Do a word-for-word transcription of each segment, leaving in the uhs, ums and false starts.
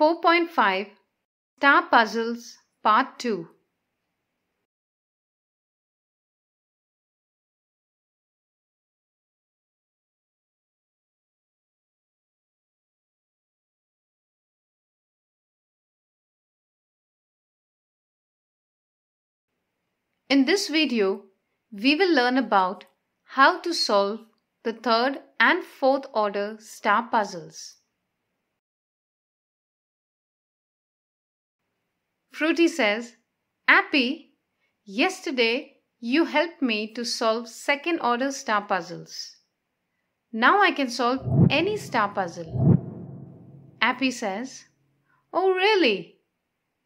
four point five Star Puzzles Part two. In this video, we will learn about how to solve the third and fourth order star puzzles. Fruity says, Appy, yesterday you helped me to solve second order star puzzles. Now I can solve any star puzzle. Appy says, Oh really?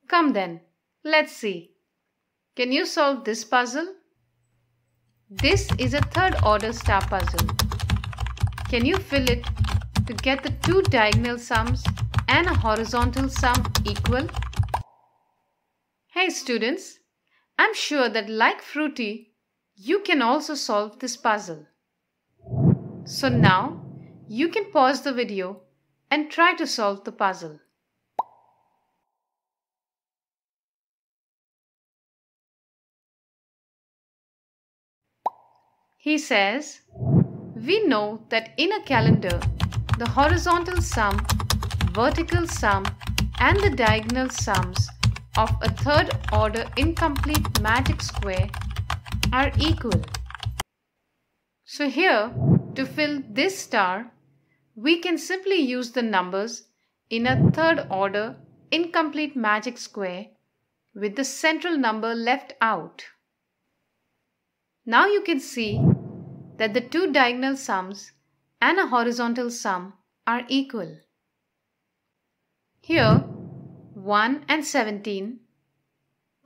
Come then, let's see. Can you solve this puzzle? This is a third order star puzzle. Can you fill it to get the two diagonal sums and a horizontal sum equal? Hey students, I'm sure that like Fruity, you can also solve this puzzle. So now you can pause the video and try to solve the puzzle. He says, we know that in a calendar, the horizontal sum, vertical sum and the diagonal sums of a third order incomplete magic square are equal. So here, to fill this star, we can simply use the numbers in a third order incomplete magic square with the central number left out. Now you can see that the two diagonal sums and a horizontal sum are equal. Here, one and seventeen,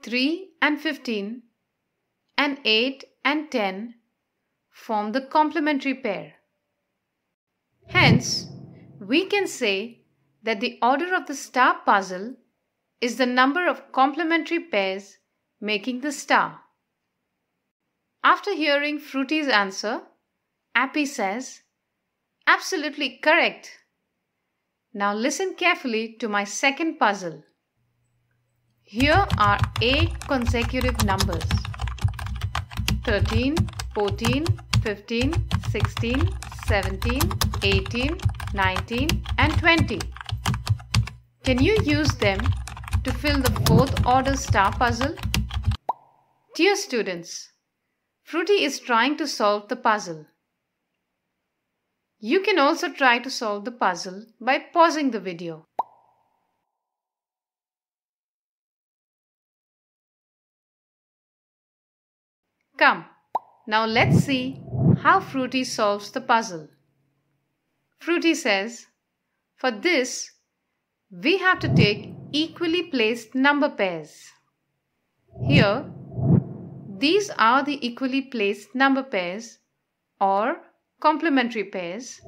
three and fifteen, and eight and ten form the complementary pair. Hence, we can say that the order of the star puzzle is the number of complementary pairs making the star. After hearing Fruity's answer, Appy says, Absolutely correct. Now listen carefully to my second puzzle. Here are eight consecutive numbers. thirteen, fourteen, fifteen, sixteen, seventeen, eighteen, nineteen and twenty. Can you use them to fill the fourth order star puzzle? Dear students, Fruity is trying to solve the puzzle. You can also try to solve the puzzle by pausing the video. Come, now let's see how Fruity solves the puzzle. Fruity says, for this, we have to take equally placed number pairs. Here, these are the equally placed number pairs or complementary pairs,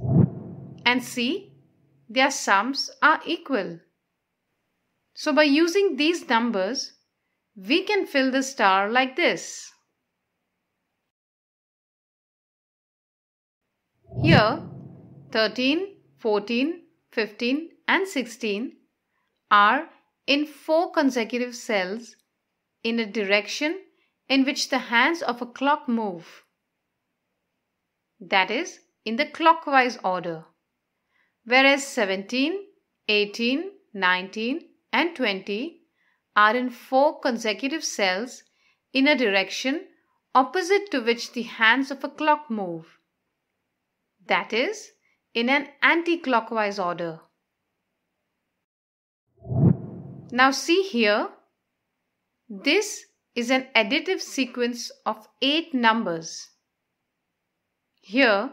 and see, their sums are equal. So by using these numbers, we can fill the star like this. Here, thirteen, fourteen, fifteen and sixteen are in four consecutive cells in a direction in which the hands of a clock move, that is, in the clockwise order, whereas seventeen, eighteen, nineteen and twenty are in four consecutive cells in a direction opposite to which the hands of a clock move, that is, in an anti-clockwise order. Now see here, this is an additive sequence of eight numbers. Here,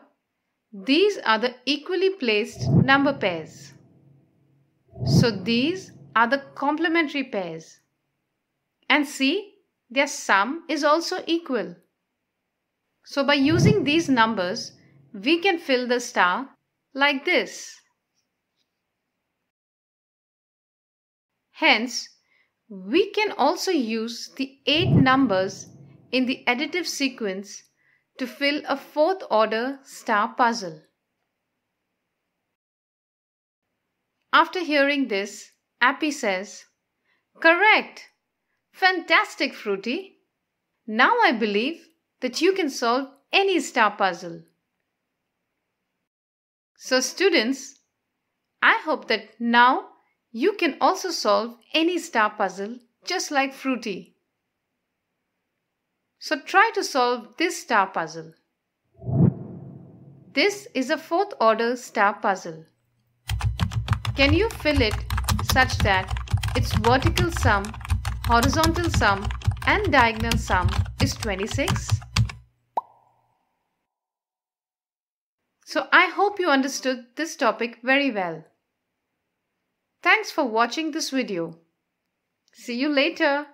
these are the equally placed number pairs. So these are the complementary pairs. And see, their sum is also equal. So by using these numbers, we can fill the star like this. Hence, we can also use the eight numbers in the additive sequence to fill a fourth order star puzzle. After hearing this, Appy says, "Correct! Fantastic, Fruity! Now I believe that you can solve any star puzzle." So students, I hope that now you can also solve any star puzzle just like Fruity. So try to solve this star puzzle. This is a fourth order star puzzle. Can you fill it such that its vertical sum, horizontal sum and diagonal sum is twenty-six? So I hope you understood this topic very well. Thanks for watching this video. See you later.